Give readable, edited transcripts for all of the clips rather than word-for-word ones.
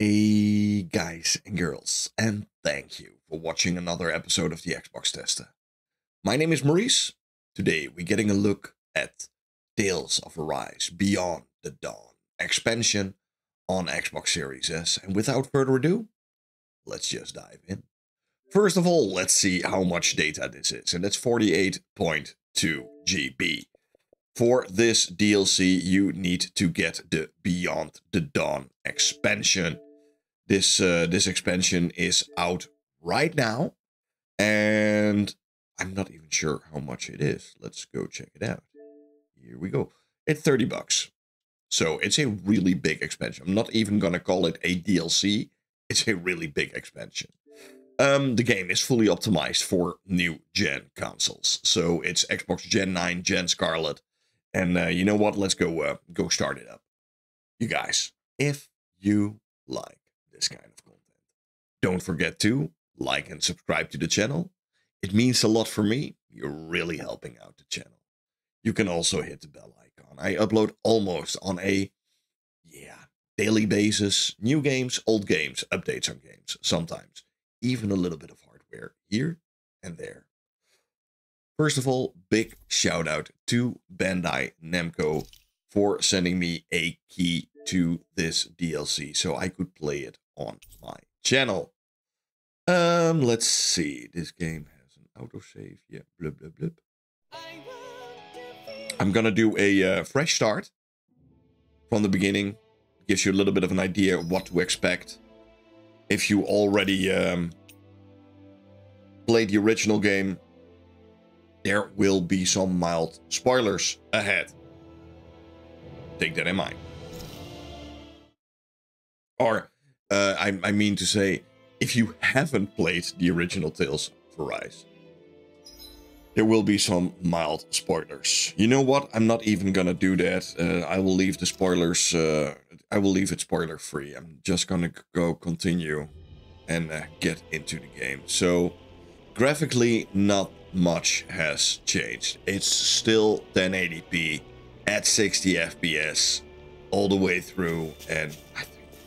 Hey guys and girls, and thank you for watching another episode of the Xbox Tester. My name is Maurice. Today we're getting a look at Tales of Arise, Beyond the Dawn expansion on Xbox Series S. And without further ado, let's just dive in. First of all, let's see how much data this is, and that's 48.2 GB. For this DLC, you need to get the Beyond the Dawn expansion. This expansion is out right now, and I'm not even sure how much it is. Let's go check it out. Here we go. It's $30. So it's a really big expansion. I'm not even going to call it a DLC. It's a really big expansion. The game is fully optimized for new gen consoles. So it's Xbox Gen 9, Gen Scarlet. And you know what? Let's go, go start it up. You guys, if you like this kind of content, don't forget to like and subscribe to the channel. It means a lot for me. You're really helping out the channel. You can also hit the bell icon. I upload almost on a daily basis. New games, old games, updates on games, sometimes even a little bit of hardware here and there. First of all, big shout out to Bandai Namco for sending me a key to this DLC so I could play it on my channel. Let's see. This game has an autosave. Yeah, blub, blub, blub. I'm gonna do a fresh start from the beginning. Gives you a little bit of an idea of what to expect. If you already played the original game, there will be some mild spoilers ahead. Take that in mind. Or, I mean to say, if you haven't played the original Tales of Arise, there will be some mild spoilers. You know what? I'm not even gonna do that. I will leave the spoilers. I will leave it spoiler free. I'm just gonna go continue and get into the game. So, graphically, not much has changed. It's still 1080p at 60 FPS all the way through, and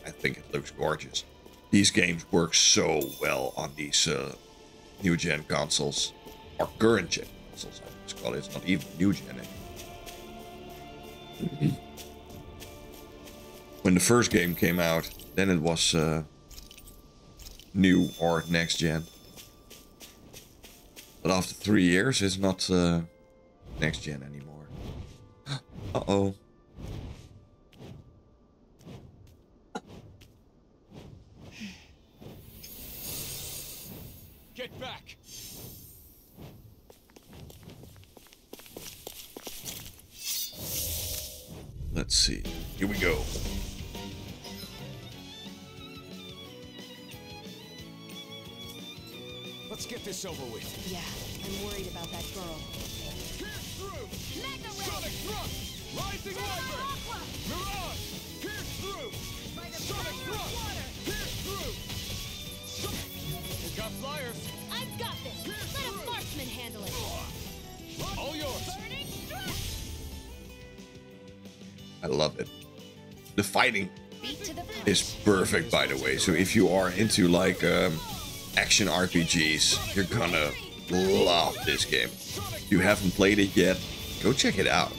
I think it looks gorgeous. These games work so well on these new gen consoles, or current gen consoles, I must call it. It's not even new gen anymore. When the first game came out, then it was new or next gen. But after 3 years, it's not next gen anymore. Uh-oh. Get back. Let's see. Here we go. Let's get this over with. Yeah, I'm worried about that girl. Pierce through! Mega Sonic thrust! Rising Wyvern! Mirage! Pierce through! Sonic thrust! Pierce through! We've got flyers! I've got this! Pierce Let through. A marksman handle it! All yours! Burning thrust! I love it. The fighting is perfect, by the way. So if you are into, like, action RPGs, you're gonna love this game. If you haven't played it yet, go check it out.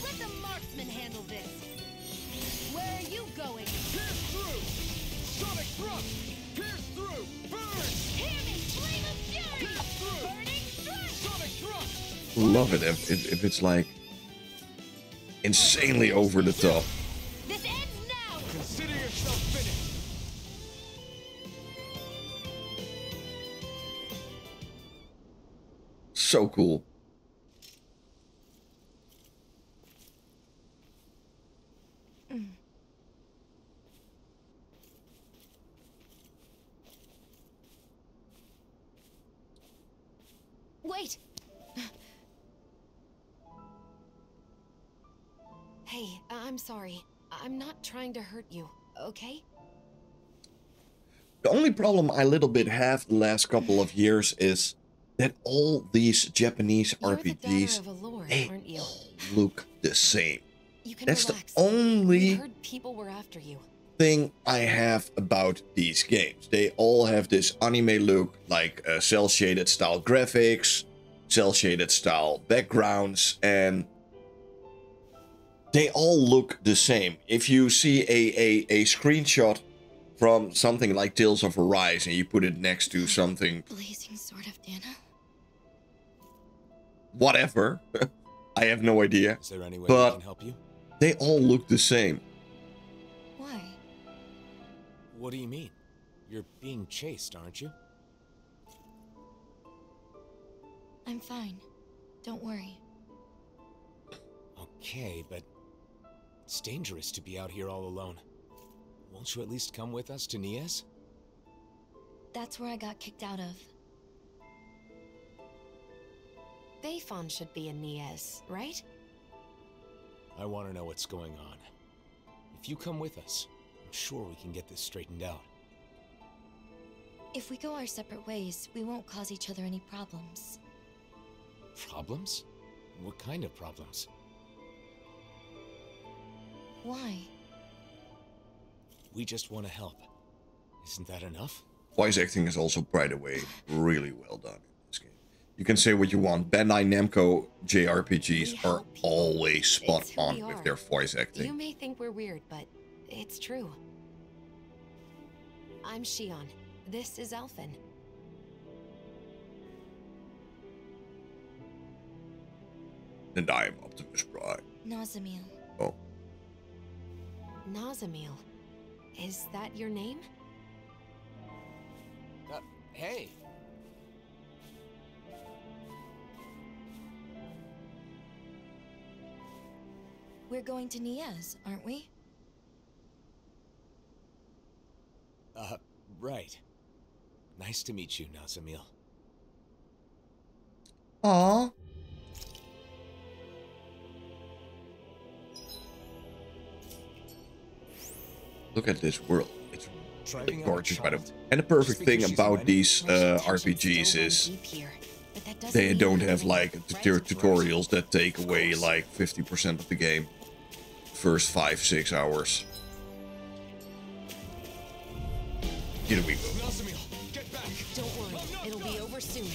Let the marksman handle this. Where are you going? Pierce through! Sonic thrust! Pierce through! Burn! Him in flame of fury! Pierce through! Burning thrust! Sonic thrust! Love it if it's like insanely over the top. So cool. Wait. Hey, I'm sorry. I'm not trying to hurt you, okay? The only problem I little bit have the last couple of years is that all these Japanese RPGs, they look the same. You can That's relax. The only people were after you. Thing I have about these games. They all have this anime look, like cel-shaded style graphics, cel-shaded style backgrounds, and they all look the same. If you see a screenshot from something like Tales of Arise and you put it next to something... Blazing Sword of Dana? Whatever. I have no idea. Is there any way I can help you? They all look the same. Why? What do you mean? You're being chased, aren't you? I'm fine. Don't worry. Okay, but it's dangerous to be out here all alone. Won't you at least come with us to Niez? That's where I got kicked out of. Bayfon should be in Niez, right? I want to know what's going on. If you come with us, I'm sure we can get this straightened out. If we go our separate ways, we won't cause each other any problems. Problems? What kind of problems? Why? We just want to help. Isn't that enough? Voice acting is also, by the way, really well done in this game. You can say what you want. Bandai Namco JRPGs are always spot on with their voice acting. You may think we're weird, but it's true. I'm Shion. This is Elfin. And I am Optimus Prime. Nazamil. Oh. Nazamil. Is that your name? Hey. We're going to Niez, aren't we? Right. Nice to meet you, Nazamil. Aww. Look at this world. It's really gorgeous, by the way. And the perfect thing about these RPGs is they don't have like tutorials that take away like 50% of the game. First 5-6 hours. Here we go. Don't worry, it'll be over soon.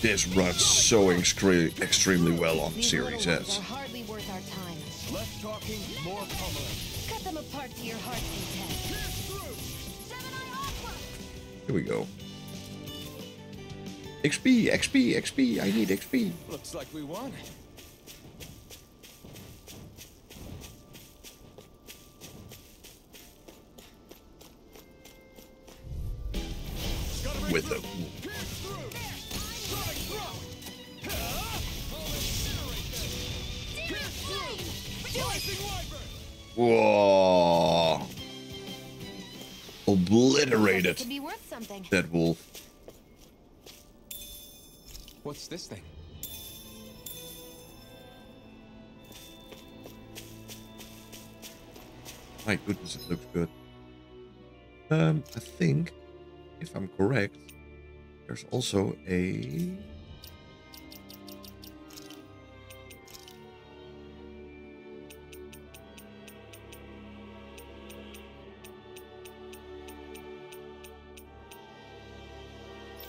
This runs so extremely well on Series S. Here we go. XP, XP, XP. I need XP. Looks like we won. With the whoa! Obliterated that wolf. What's this thing? My goodness, it looks good. I think, if I'm correct, there's also a...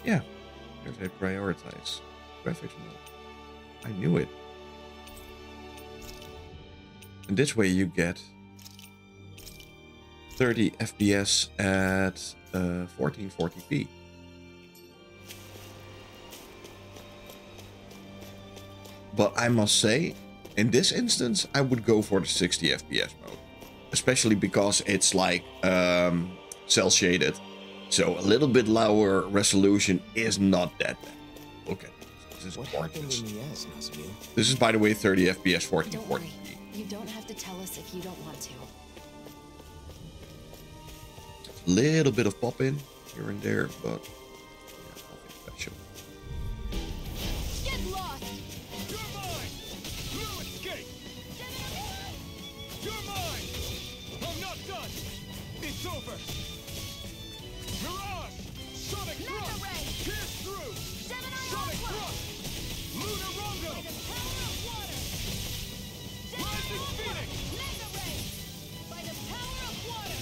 yeah, there's a prioritize graphics mode. I knew it. And this way you get 30 FPS at 1440p. But I must say, in this instance, I would go for the 60 FPS mode, especially because it's like cell shaded, so a little bit lower resolution is not that bad. Look at this. This is gorgeous. This is, by the way, 30 FPS 1440p. You don't have to tell us if you don't want to. Little bit of pop in here and there, but yeah, nothing special. Get lost. You're mine. You escape. You're mine. I'm not done. It's over. Mirage! Sonic Thrust! Pierce through! Gemini Sonic Thrust! Lunar Rongo! By the power of water! Rising Phoenix! Mega Ray! By the power of water!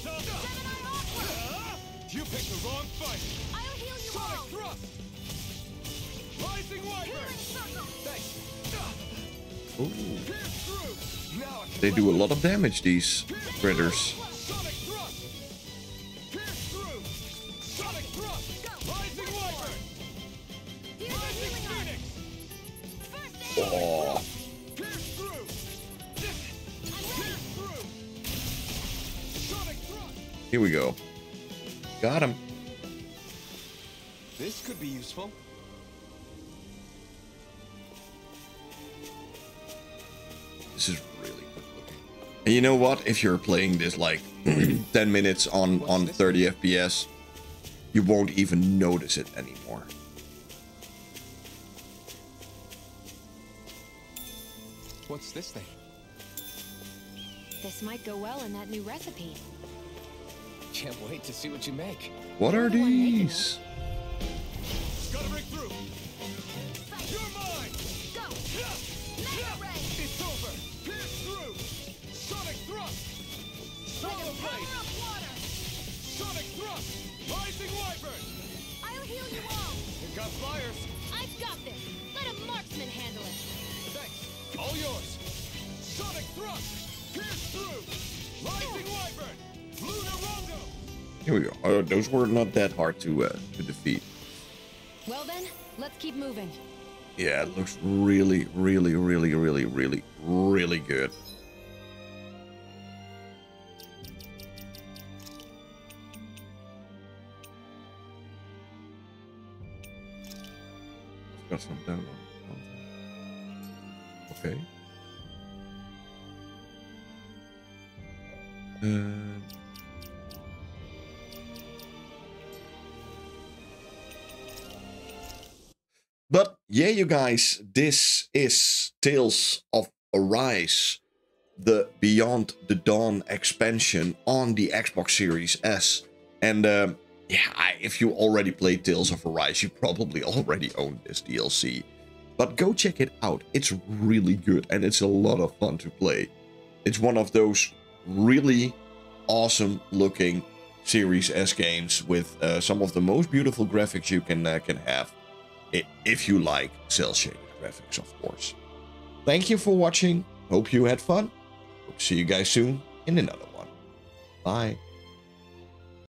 Gemini Aqua! You picked the wrong fight! I'll heal you Sonic all! Sonic Thrust! Rising Wiper! Thanks! Pierce through! Now they do a lot of damage, these critters. Oh. Here we go. Got him. This could be useful. This is really good looking. And you know what? If you're playing this like 10 minutes on 30 FPS, you won't even notice it anymore. What's this thing? This might go well in that new recipe. Can't wait to see what you make. What are these? Gotta break through. You're mine. Go. Mega Ray. It's over. Pierce through. Sonic Thrust. Sonic Power of Water. Sonic Thrust. Rising Wyvern. I'll heal you all. You've got flyers. I've got this. Let a marksman handle it. All yours. Sonic Thrust. Pierce through. Rising Wyvern. Lunar Rondo. Here we go. Oh, those were not that hard to defeat. Well then, let's keep moving. Yeah, it looks really, really, really, really, really, really good. It's got some down on. Okay. But yeah, you guys, this is Tales of Arise, the Beyond the Dawn expansion on the Xbox Series S. And yeah, if you already played Tales of Arise, you probably already own this DLC. But go check it out. It's really good and it's a lot of fun to play. It's one of those really awesome looking Series S games with some of the most beautiful graphics you can have. If you like cel-shaded graphics, of course. Thank you for watching. Hope you had fun. Hope to see you guys soon in another one. Bye.